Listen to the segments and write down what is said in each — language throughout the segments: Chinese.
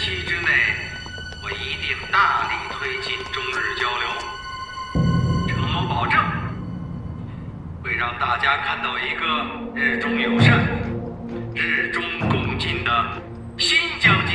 期之内，我一定大力推进中日交流，承蒙保证，会让大家看到一个日中友善、日中共进的新疆界。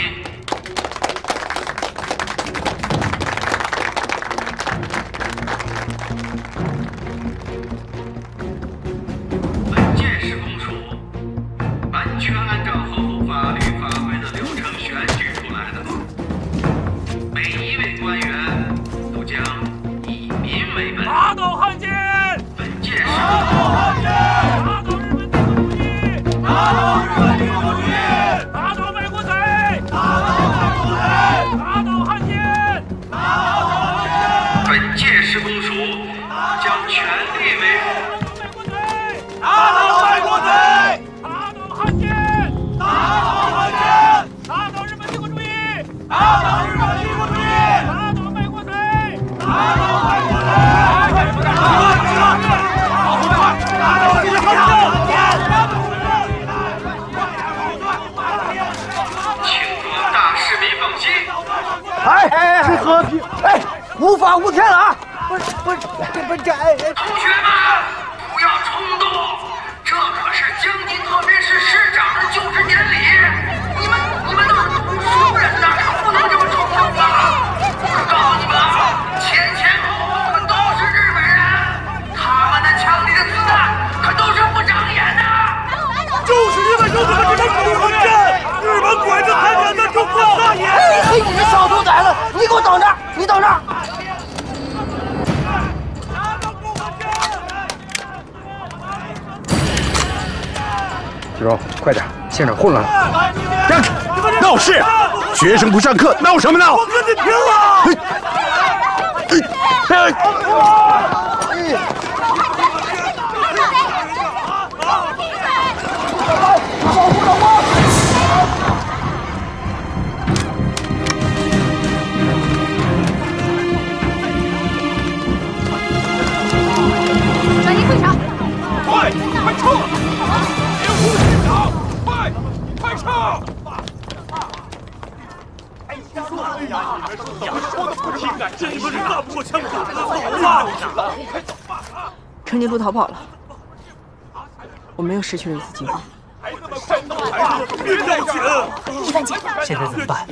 无法无天了啊！不是，这哎哎！同学们，不要冲动，这可是江津特别市市长的就职典礼，你们都是熟人呐，可不能这么冲动啊！我告诉你们啊，前后我们都是日本人，他们的枪里的子弹可都是不长眼的，就是因为有你们这种骨魂阵，日本鬼子才敢在中国撒野！嘿，你们小兔崽子，你给我等着，你等着！ 柔，快点，现场混乱了！站住！闹事！学生不上课，闹什么闹？我跟你拼了！转移会场！快冲！ 快撤！哎，哎呀，你们怎么说的不听啊？真是打不过枪杆子，走吧！快走吧！程金珠逃跑了，我们又失去了一次机会。孩子们，快走吧！别闹紧！范姐，现在怎么办？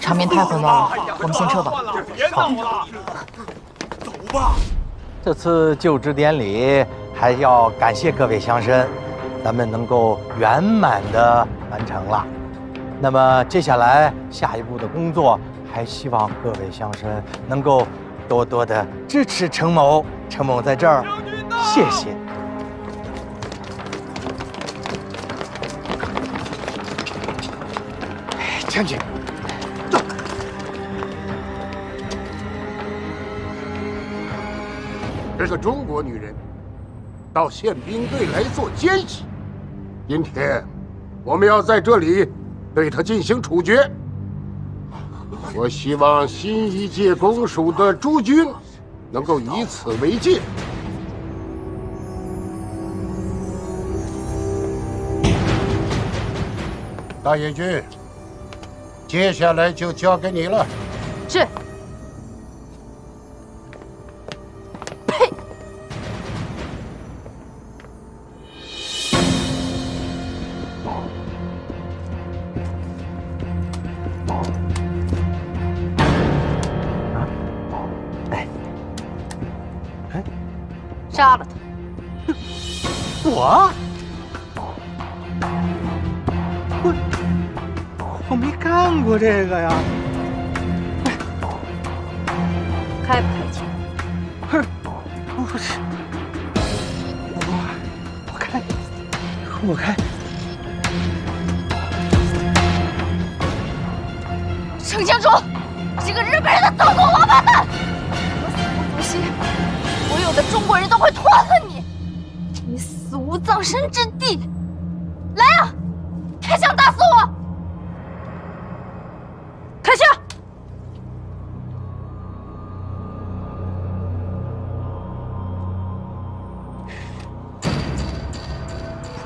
场面太混乱了，我们先撤吧。别闹了，走吧。这次就职典礼还要感谢各位乡绅。 咱们能够圆满的完成了，那么接下来下一步的工作，还希望各位乡绅能够多多的支持程某。程某在这儿，谢谢。将军，走。这个中国女人到宪兵队来做奸细。 今天，我们要在这里对他进行处决。我希望新一届公署的诸君能够以此为戒。大野君，接下来就交给你了。是。呸！ 杀了他！我没干过这个呀！开不开枪？不是，我开！程江主，这个日本人的走狗王八蛋！我死不服气！ 所有的中国人都会痛恨你，你死无葬身之地！来啊，开枪打死我！开枪！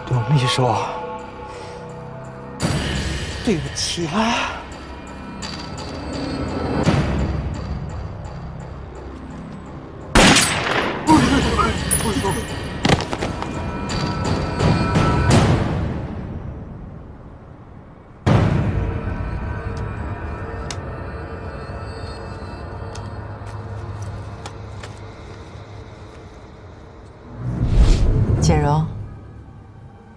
董秘书，对不起啊。简柔，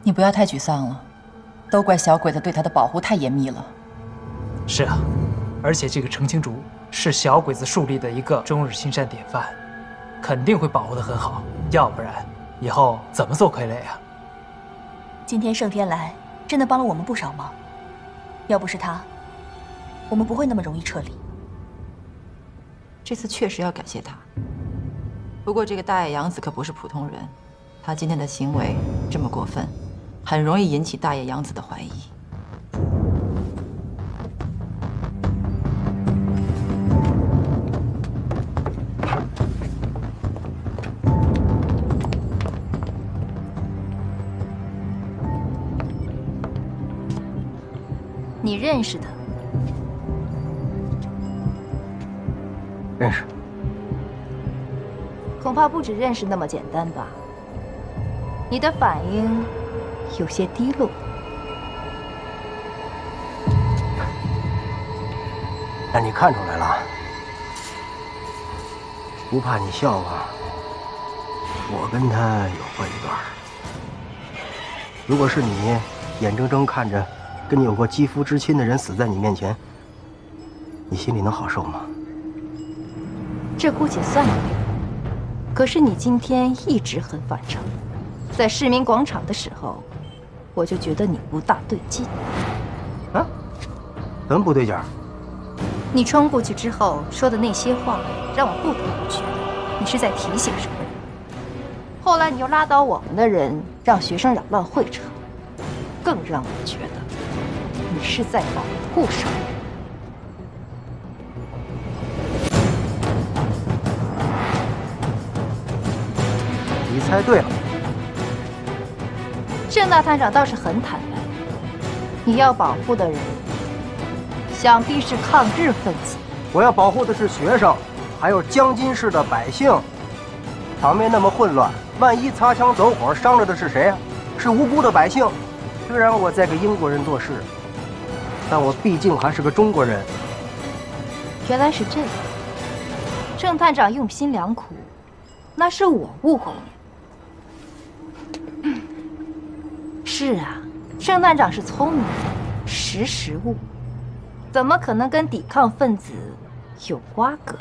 你不要太沮丧了，都怪小鬼子对他的保护太严密了。是啊，而且这个澄清竹是小鬼子树立的一个中日亲善典范。 肯定会保护得很好，要不然以后怎么做傀儡啊？今天盛天来真的帮了我们不少忙，要不是他，我们不会那么容易撤离。这次确实要感谢他。不过这个大野洋子可不是普通人，他今天的行为这么过分，很容易引起大野洋子的怀疑。 你认识他？认识。恐怕不止认识那么简单吧？你的反应有些低落。那你看出来了？不怕你笑话，我跟他有过一段。如果是你，眼睁睁看着。 跟你有过肌肤之亲的人死在你面前，你心里能好受吗？这姑且算了。可是你今天一直很反常，在市民广场的时候，我就觉得你不大对劲。啊？怎么不对劲儿？你冲过去之后说的那些话，让我不得不觉得你是在提醒什么人。后来你又拉倒我们的人，让学生扰乱会场，更让我觉得。 你是在保护什么？你猜对了。盛大探长倒是很坦然，你要保护的人，想必是抗日分子。我要保护的是学生，还有江津市的百姓。场面那么混乱，万一擦枪走火，伤着的是谁啊？是无辜的百姓。虽然我在给英国人做事。 但我毕竟还是个中国人。原来是这样，郑探长用心良苦，那是我误会你。是啊，郑探长是聪明人，识时务，怎么可能跟抵抗分子有瓜葛？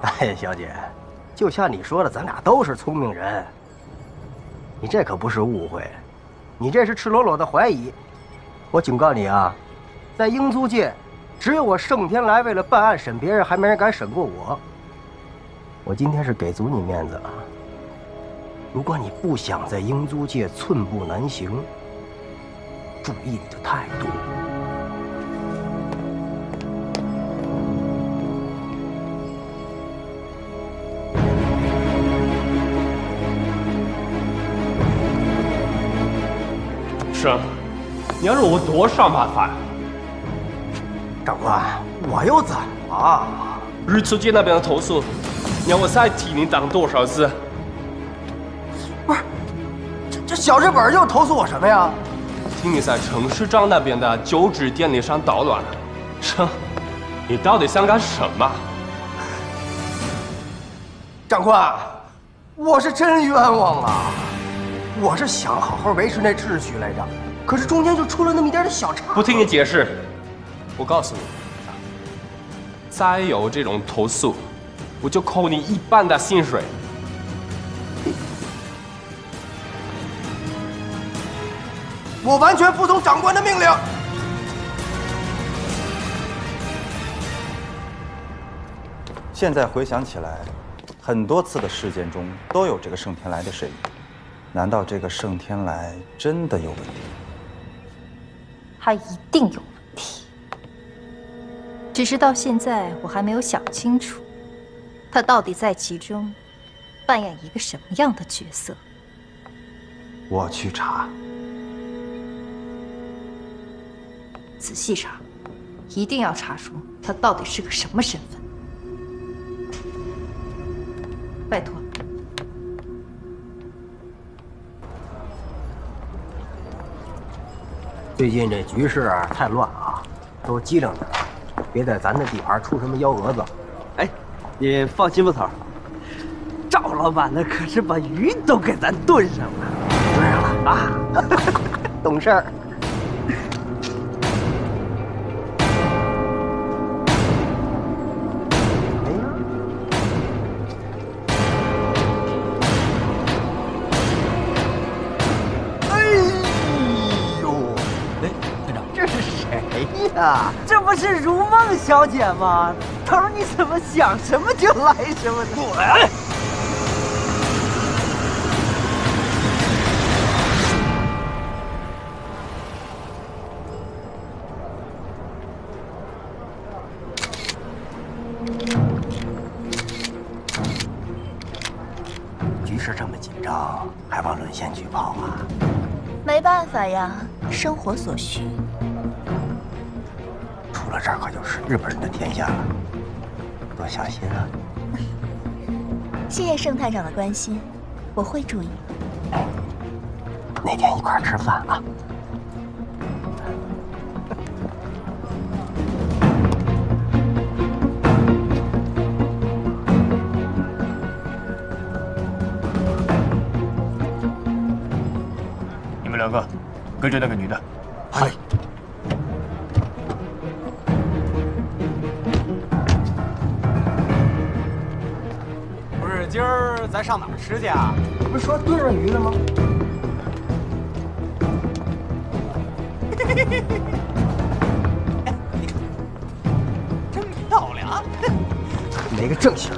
大爷小姐，就像你说的，咱俩都是聪明人。 你这可不是误会，你这是赤裸裸的怀疑。我警告你啊，在英租界，只有我盛天来为了办案审别人，还没人敢审过我。我今天是给足你面子了。如果你不想在英租界寸步难行，注意你的态度。是，你要是我多少麻烦？长官，我又怎么了？日租界那边的投诉，你要我再替你挡多少次？不是，这小日本又投诉我什么呀？听你在陈市长那边的酒纸店里上捣乱，这，你到底想干什么？长官，我是真冤枉啊！ 我是想好好维持那秩序来着，可是中间就出了那么一点点小岔。不听你解释，我告诉你，再有这种投诉，我就扣你一半的薪水。我完全服从长官的命令。现在回想起来，很多次的事件中都有这个盛天来的身影。 难道这个盛天来真的有问题？他一定有问题，只是到现在我还没有想清楚，他到底在其中扮演一个什么样的角色。我去查，仔细查，一定要查出他到底是个什么身份。拜托。最近这局势啊太乱啊，都机灵点，别在咱这地盘出什么幺蛾子。哎，你放心吧，头儿，赵老板那可是把鱼都给咱炖上了，炖上了啊，懂事儿。 啊，这不是如梦小姐吗？头儿，你怎么想什么就来什么？滚！局势这么紧张，还往沦陷举报啊？没办法呀，生活所需。 除了这儿，可就是日本人的天下了，多小心啊！谢谢盛探长的关心，我会注意。那天一块儿吃饭啊！你们两个跟着那个女的。嗨。 今儿咱上哪儿吃去啊？不是说炖上鱼了吗？哎，你看，真漂亮，没个正形。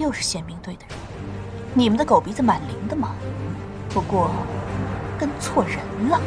又是宪兵队的人，你们的狗鼻子满灵的吗？不过跟错人了。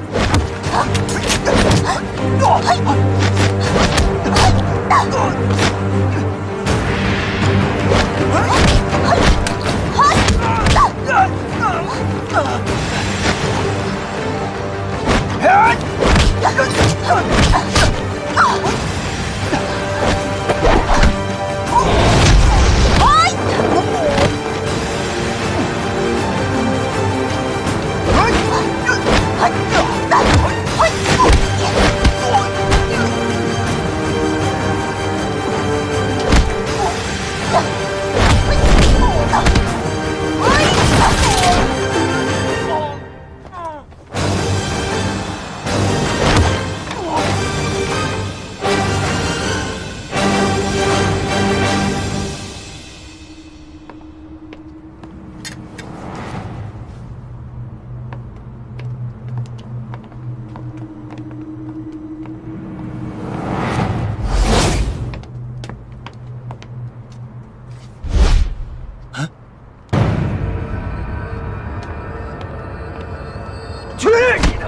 去你的！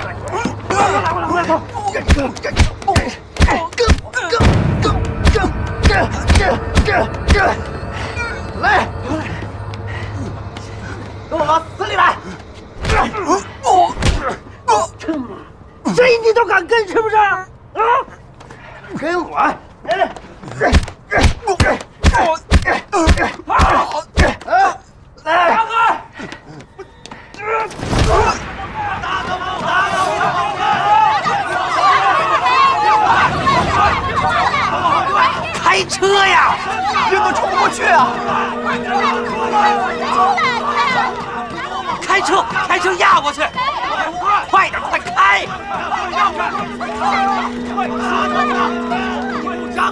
过来，过来，过来，走！来，给我往死里来！他妈，谁你都敢跟是不是？啊？跟我！来，大哥！ 开车呀！人都冲不过去啊！开车压过去！快点，快开！让开！快让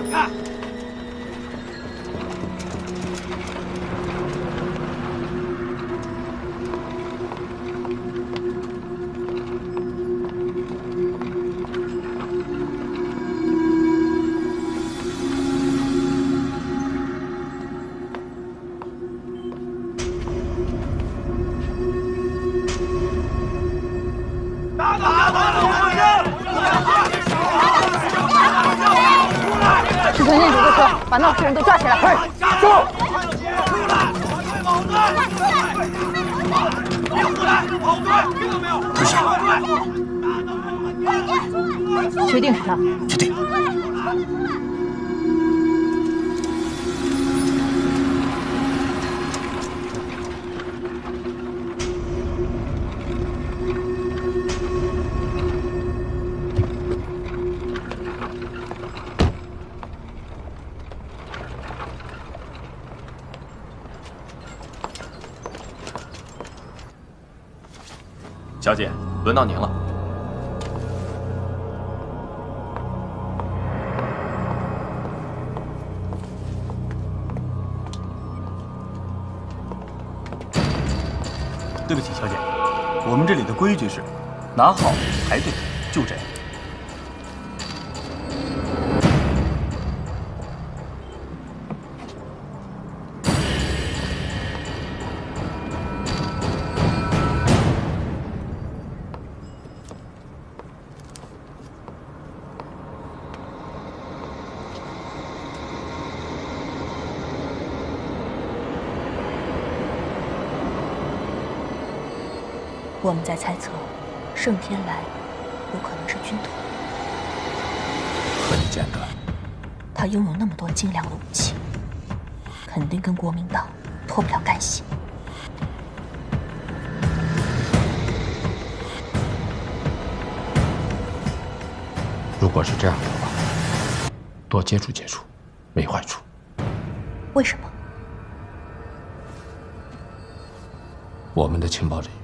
开！把闹事人都抓起来！快走！出来！跑队！跑出来！跑队！听到没有？不行！确定是他？确定。小姐，轮到您了。对不起，小姐，我们这里的规矩是，拿好排队，就这样。我们在猜测，盛天来有可能是军统。很简单，他拥有那么多精良的武器，肯定跟国民党脱不了干系。如果是这样的话，多接触接触，没坏处。为什么？我们的情报人员。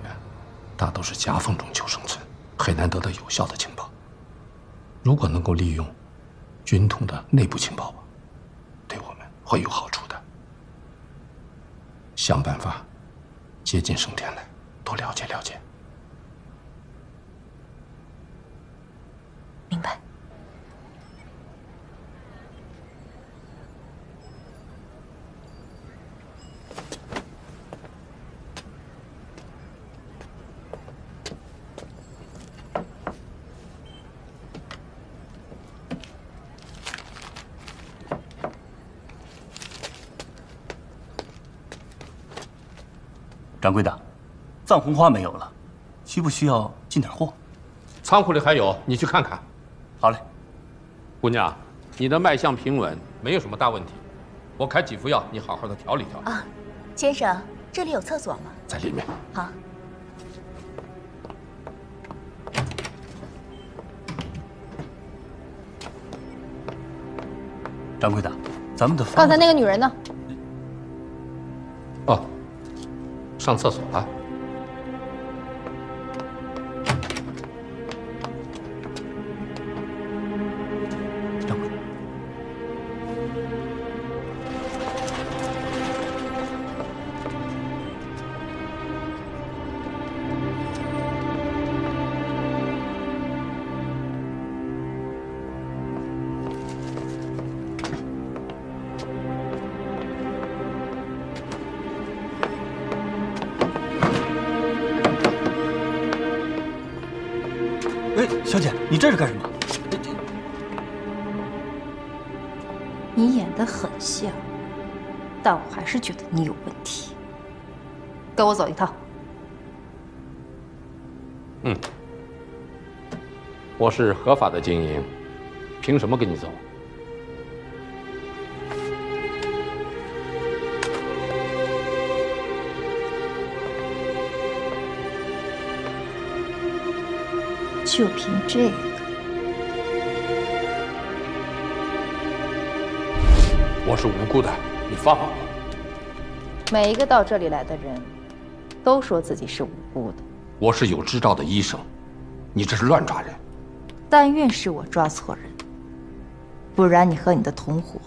大都是夹缝中求生存，很难得到有效的情报。如果能够利用军统的内部情报网，对我们会有好处的。想办法接近盛天来，多了解了解。明白。掌柜的，藏红花没有了，需不需要进点货？仓库里还有，你去看看。好嘞，姑娘，你的脉象平稳，没有什么大问题。我开几副药，你好好的调理调理。啊，先生，这里有厕所吗？在里面。好。掌柜的，咱们的刚才那个女人呢？哦。 上厕所了。掌柜的，小姐，你这是干什么？你演得很像，但我还是觉得你有问题。跟我走一趟。嗯，我是合法的经营，凭什么跟你走？ 就凭这个，我是无辜的，你发火了。每一个到这里来的人，都说自己是无辜的。我是有执照的医生，你这是乱抓人。但愿是我抓错人，不然你和你的同伙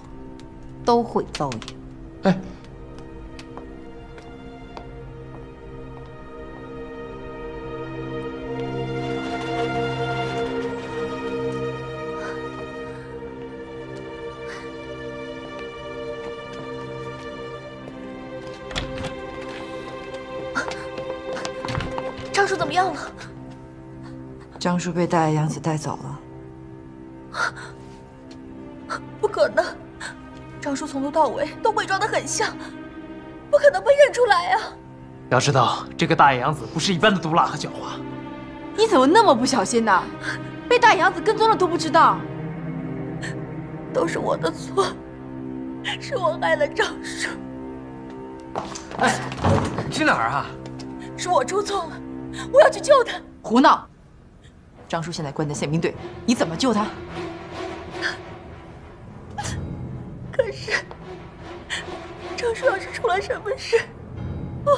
都会遭殃。哎，张叔被大野洋子带走了，不可能！张叔从头到尾都伪装得很像，不可能被认出来啊！要知道，这个大野洋子不是一般的毒辣和狡猾。你怎么那么不小心呢？被大野洋子跟踪了都不知道。都是我的错，是我害了张叔。哎，你去哪儿啊？是我出错了，我要去救他。胡闹！ 张叔现在关在宪兵队，你怎么救他？可是，张叔要是出了什么事，我……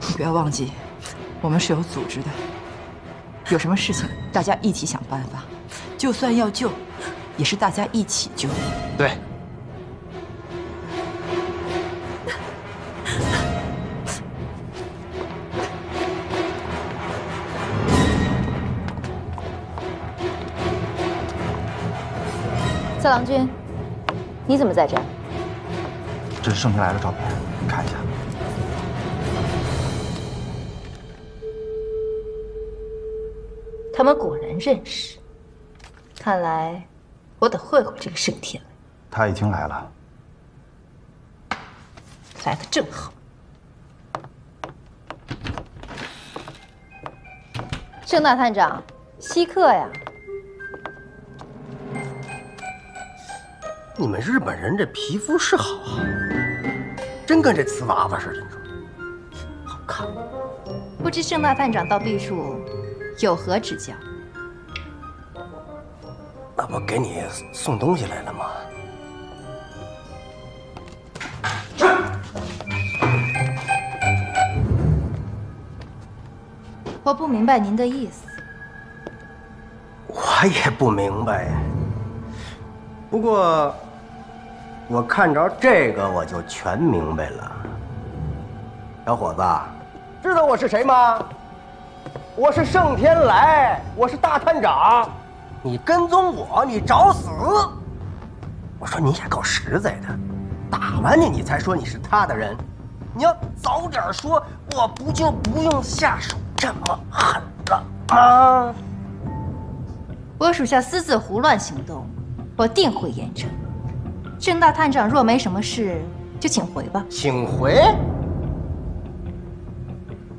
你不要忘记，我们是有组织的，有什么事情大家一起想办法，就算要救，也是大家一起救。对。 四郎君，你怎么在这儿？这是盛平来的照片，你看一下。他们果然认识，看来我得会会这个盛天。他已经来了，来的正好。盛大探长，稀客呀！ 你们日本人这皮肤是好啊，真跟这瓷娃娃似的，你说好看。不知盛大探长到避暑有何指教？那不给你送东西来了吗？去。我不明白您的意思。我也不明白呀。 不过，我看着这个我就全明白了。小伙子，知道我是谁吗？我是盛天来，我是大探长。你跟踪我，你找死！我说你也够实在的，打完你你才说你是他的人。你要早点说，我不就不用下手这么狠了吗？我属下私自胡乱行动。 我定会严惩。盛大探长若没什么事，就请回吧。请回？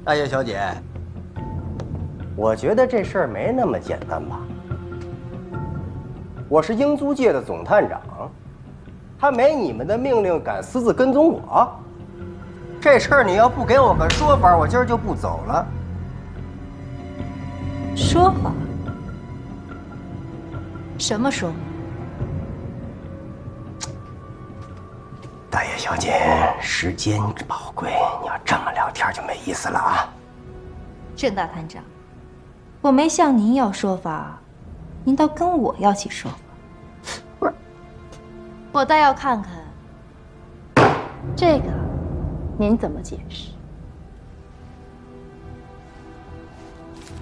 大爷小姐，我觉得这事儿没那么简单吧？我是英租界的总探长，他没你们的命令敢私自跟踪我，这事儿你要不给我个说法，我今儿就不走了。说法？什么说法？ 大爷小姐，时间宝贵，你要这么聊天就没意思了啊！郑大探长，我没向您要说法，您倒跟我要起说法。不是，我倒要看看这个您怎么解释。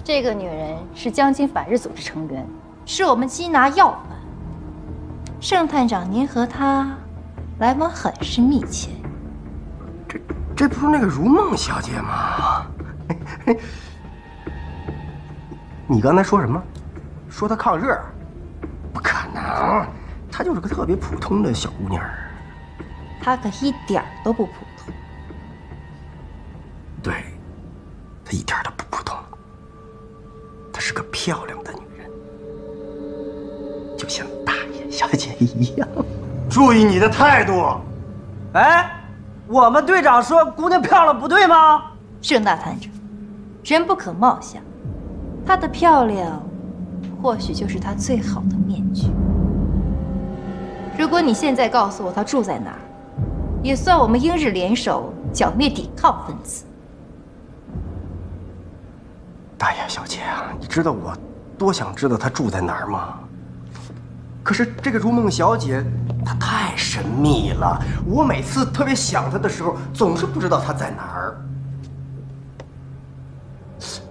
这个女人是江津反日组织成员，是我们缉拿要犯。盛探长，您和她。 来往很是密切，这不是那个如梦小姐吗？你刚才说什么？说她抗日，不可能，她就是个特别普通的小姑娘。她可一点都不普通。对，她一点都不普通。她是个漂亮的女人，就像大爷小姐一样。注意你的态度。哎，我们队长说姑娘漂亮不对吗？盛大团长，人不可貌相，她的漂亮。 或许就是他最好的面具。如果你现在告诉我他住在哪儿，也算我们英日联手剿灭抵抗分子。大爷小姐啊，你知道我多想知道他住在哪儿吗？可是这个如梦小姐，她太神秘了。我每次特别想她的时候，总是不知道她在哪儿。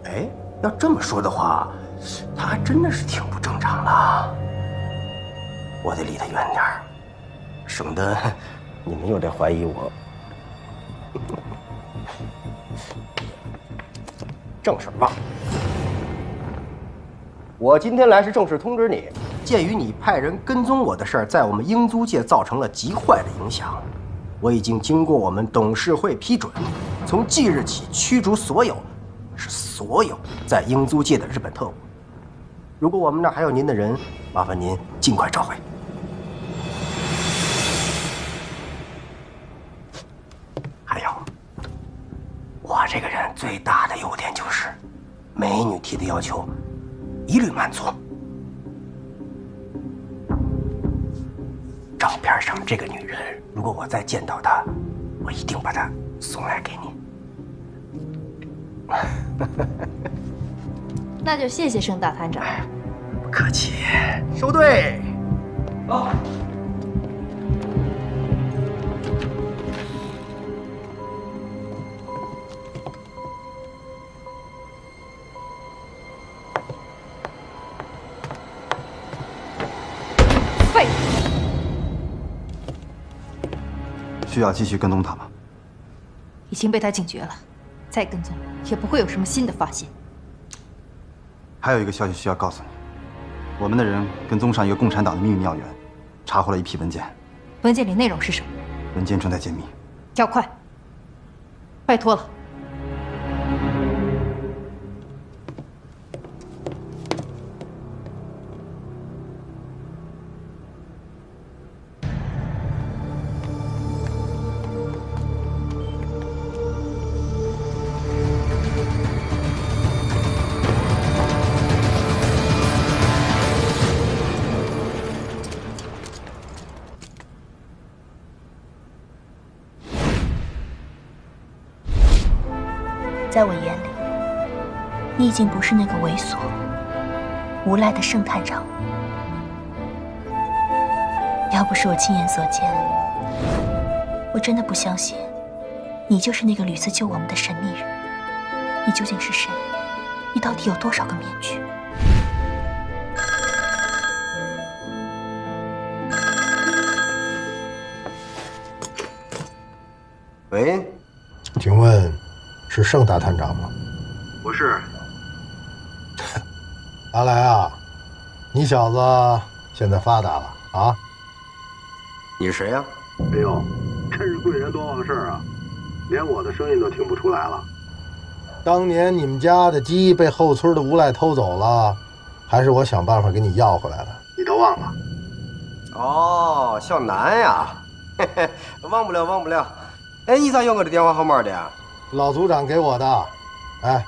哎，要这么说的话。 他还真的是挺不正常的，我得离他远点儿，省得你们又得怀疑我。正事吧，我今天来是正式通知你，鉴于你派人跟踪我的事儿在我们英租界造成了极坏的影响，我已经经过我们董事会批准，从即日起驱逐所有。 是所有在英租界的日本特务。如果我们那儿还有您的人，麻烦您尽快召回。还有，我这个人最大的优点就是，美女提的要求一律满足。照片上这个女人，如果我再见到她，我一定把她送来给你。 那就谢谢盛大团长，不客气。收队。走。废物。需要继续跟踪他吗？已经被他警觉了。 再跟踪也不会有什么新的发现。还有一个消息需要告诉你，我们的人跟踪上一个共产党的秘密庙园，查获了一批文件。文件里内容是什么？文件正在解密。要快！拜托了。在我眼里，你已经不是那个猥琐、无赖的盛探长。要不是我亲眼所见，我真的不相信你就是那个屡次救我们的神秘人。你究竟是谁？你到底有多少个面具？喂，请问？ 是盛大探长吗？不是。阿来啊，你小子现在发达了啊！你是谁呀？哎呦，真是贵人多忘事啊，连我的声音都听不出来了。当年你们家的鸡被后村的无赖偷走了，还是我想办法给你要回来的，你都忘了？哦，小南呀，嘿嘿，忘不了，忘不了。哎，你咋有我的电话号码的呀？ 老组长给我的，哎，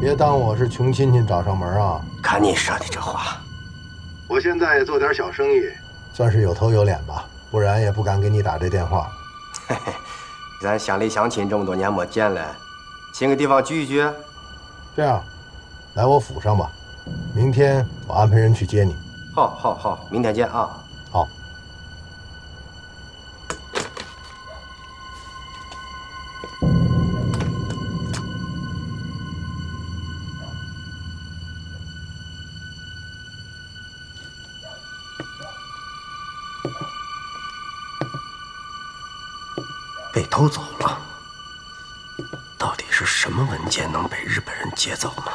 别当我是穷亲戚找上门啊！看你说的这话，我现在也做点小生意，算是有头有脸吧，不然也不敢给你打这电话。嘿嘿，咱乡里乡亲这么多年没见了，寻个地方聚一聚。这样，来我府上吧，明天我安排人去接你。好，好，好，明天见啊！好。 被偷走了，到底是什么文件能被日本人劫走呢？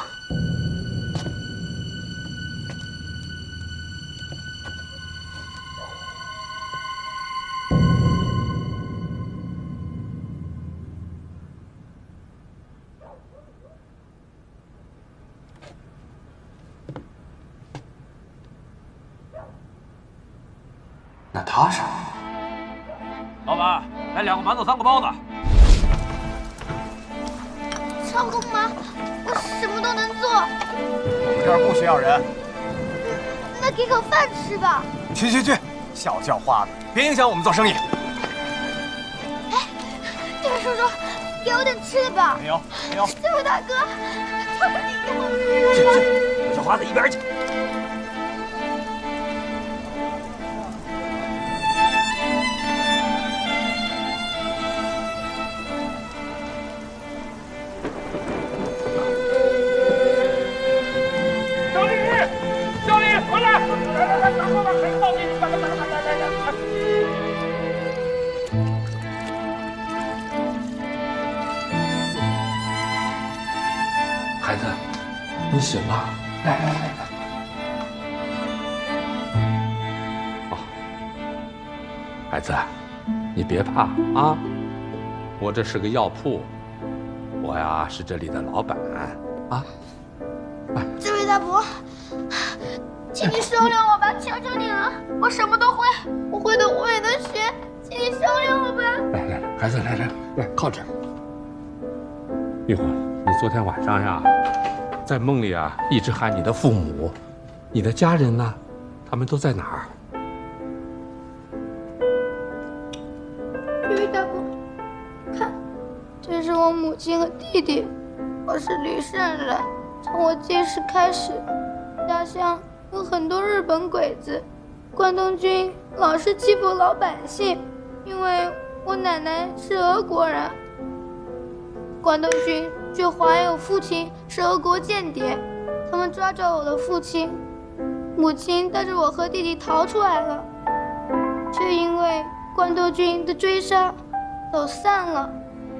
踏实。老板，来两个馒头，3个包子。超个忙，我什么都能做。我这儿不需要人。那给口饭吃吧。去，小叫花子，别影响我们做生意。 叔叔，给我点吃的吧。没有。师傅大哥，求求你给我。去，小花子一边去。小丽，回来！来，大哥，到你，来。 孩子，你醒了，来。哦，孩子，你别怕啊，我这是个药铺，我呀是这里的老板啊。这位大伯，请你收留我吧，求求你了，我什么都会，我会的我也能学，请你收留我吧。来，孩子，来，靠这儿，玉环。 你昨天晚上呀，在梦里啊，一直喊你的父母，你的家人呢？他们都在哪儿？这位大伯，看，这是我母亲和弟弟。我是旅顺人，从我记事开始，家乡有很多日本鬼子，关东军老是欺负老百姓。因为我奶奶是俄国人，关东军。 却怀疑我父亲是俄国间谍，他们抓着我的父亲，母亲带着我和弟弟逃出来了，却因为关东军的追杀，走散了。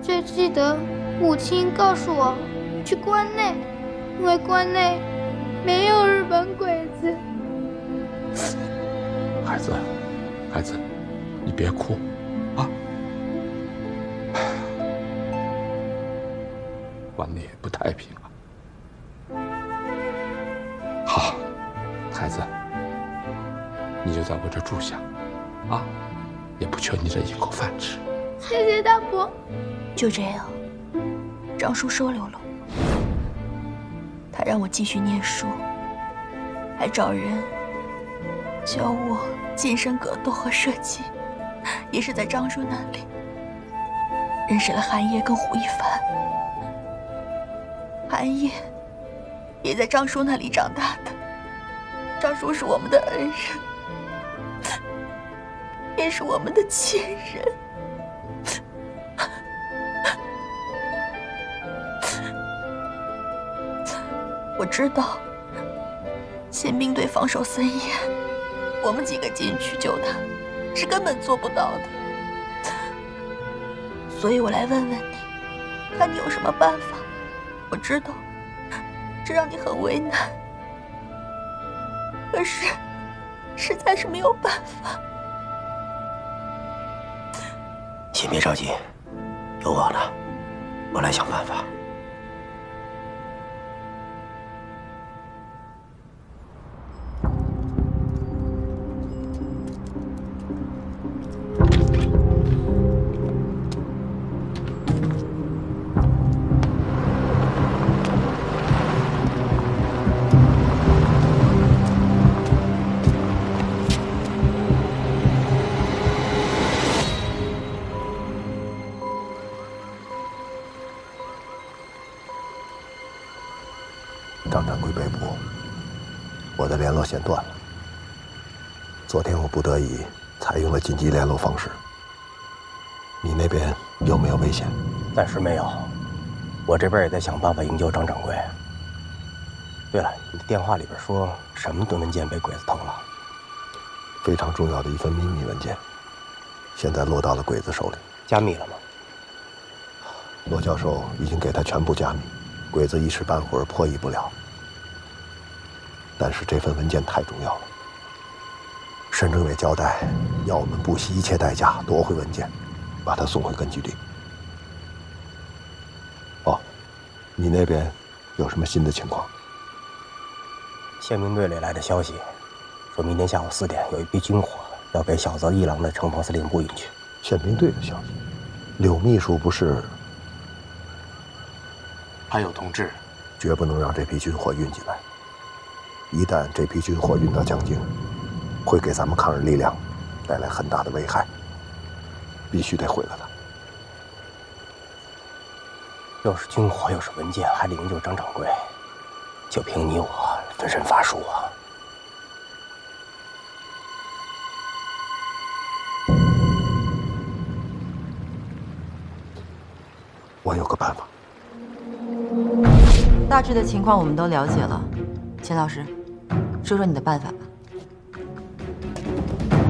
却记得母亲告诉我，去关内，因为关内没有日本鬼子。孩子，你别哭，啊。 关内不太平了。好，孩子，你就在我这住下，啊，也不缺你这一口饭吃。谢谢大伯。就这样，张叔收留了我，他让我继续念书，还找人教我近身格斗和射击，也是在张叔那里认识了韩烨跟胡一凡。 韩烨也在张叔那里长大的，张叔是我们的恩人，也是我们的亲人。我知道，宪兵队防守森严，我们几个进去救他是根本做不到的，所以我来问问你，看你有什么办法。 我知道，这让你很为难，可是实在是没有办法。先别着急，有我呢，我来想办法。线断了。昨天我不得已采用了紧急联络方式。你那边有没有危险？暂时没有，我这边也在想办法营救张掌柜。对了，你的电话里边说什么吨文件被鬼子偷了？非常重要的一份秘密文件，现在落到了鬼子手里。加密了吗？罗教授已经给他全部加密，鬼子一时半会儿破译不了。 但是这份文件太重要了。沈政委交代，要我们不惜一切代价夺回文件，把它送回根据地。哦，你那边有什么新的情况？宪兵队里来的消息，说明天下午4点有一批军火要给小泽一郎的城防司令部运去。宪兵队的消息，柳秘书不是？还有同志，绝不能让这批军火运进来。一旦这批军火运到江津，会给咱们抗日力量带来很大的危害，必须得毁了它。 又是军火，又是文件，还得营救张掌柜，就凭你我分身乏术啊！我有个办法。大致的情况我们都了解了，秦老师，说说你的办法吧。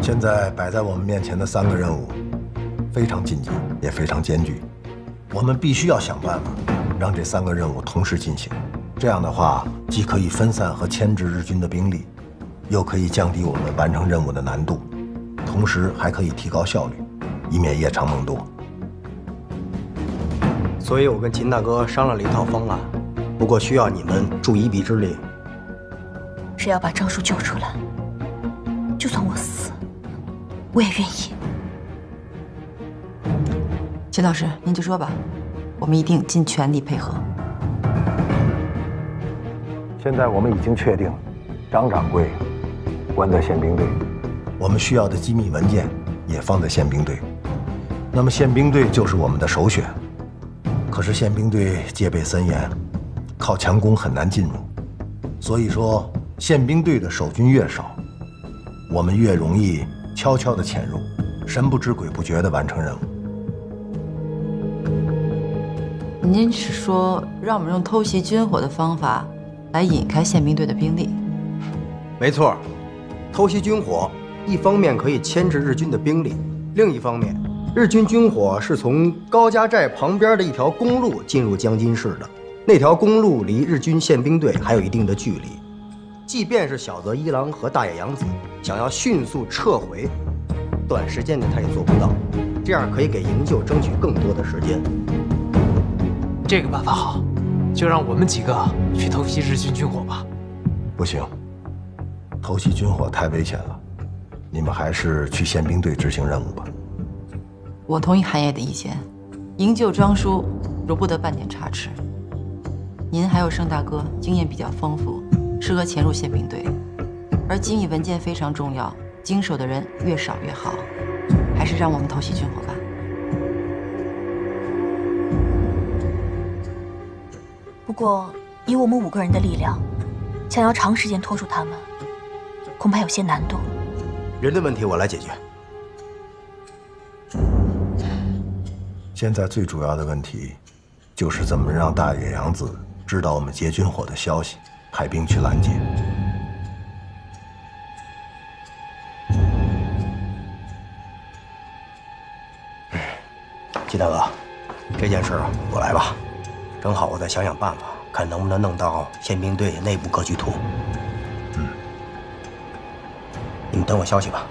现在摆在我们面前的三个任务，非常紧急，也非常艰巨。 我们必须要想办法，让这三个任务同时进行。这样的话，既可以分散和牵制日军的兵力，又可以降低我们完成任务的难度，同时还可以提高效率，以免夜长梦多。所以我跟秦大哥商量了一套方案，不过需要你们助一臂之力。只要把张叔救出来，就算我死，我也愿意。 秦老师，您就说吧，我们一定尽全力配合。现在我们已经确定，张掌柜关在宪兵队，我们需要的机密文件也放在宪兵队。那么宪兵队就是我们的首选。可是宪兵队戒备森严，靠强攻很难进入，所以说宪兵队的守军越少，我们越容易悄悄地潜入，神不知鬼不觉地完成任务。 您是说让我们用偷袭军火的方法来引开宪兵队的兵力？没错，偷袭军火，一方面可以牵制日军的兵力，另一方面，日军军火是从高家寨旁边的一条公路进入江津市的。那条公路离日军宪兵队还有一定的距离，即便是小泽一郎和大野洋子想要迅速撤回，短时间内他也做不到。这样可以给营救争取更多的时间。 这个办法好，就让我们几个去偷袭日军军火吧。不行，偷袭军火太危险了，你们还是去宪兵队执行任务吧。我同意韩爷的意见，营救张叔如不得半点差池。您还有盛大哥经验比较丰富，适合潜入宪兵队，而机密文件非常重要，经手的人越少越好，还是让我们偷袭军火吧。 不过，以我们五个人的力量，想要长时间拖住他们，恐怕有些难度。人的问题我来解决。现在最主要的问题，就是怎么让大野洋子知道我们劫军火的消息，派兵去拦截。季大哥，这件事我来吧。 正好，我再想想办法，看能不能弄到宪兵队内部格局图。嗯，你们等我消息吧。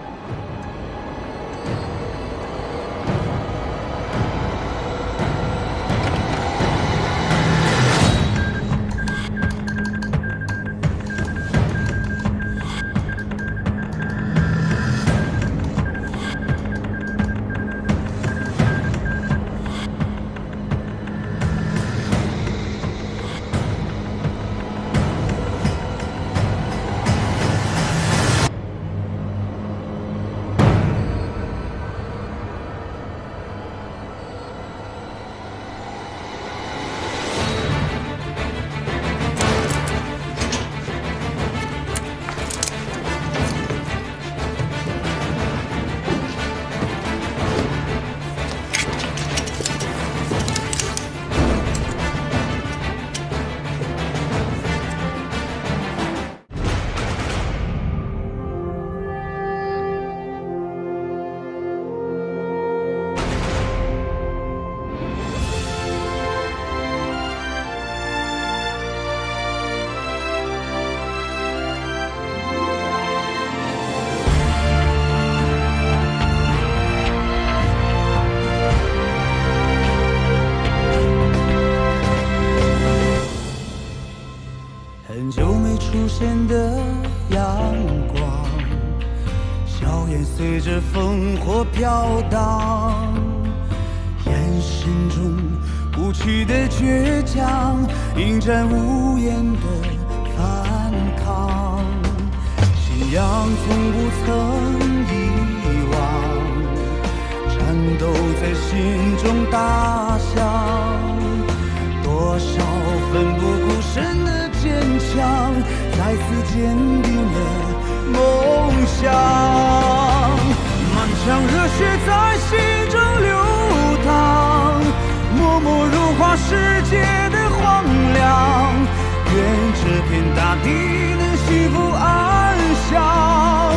很久没出现的阳光，眼随着烽火飘荡，眼神中无趣的倔强，迎战无言的反抗。信仰从不曾遗忘，战斗在心中打响。多少奋不顾身的坚强，再次坚定了 梦想，满腔热血在心中流淌，默默融化世界的荒凉。愿这片大地能幸福安详，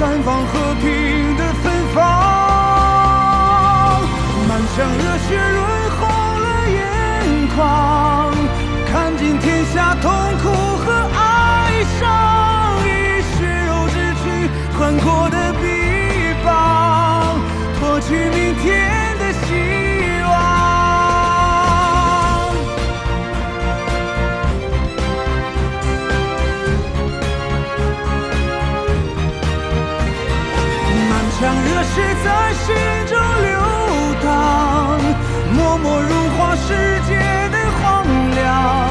绽放和平的芬芳。满腔热血润红了眼眶，看尽天下痛苦和哀伤。 穿过的臂膀，托起明天的希望。满腔热血在心中流淌，默默融化世界的荒凉。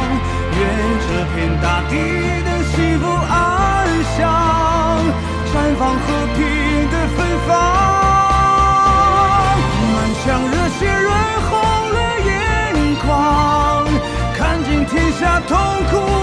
愿这片大地能幸福安详， 绽放和平的芬芳，满腔热血润红了眼眶，看尽天下痛苦。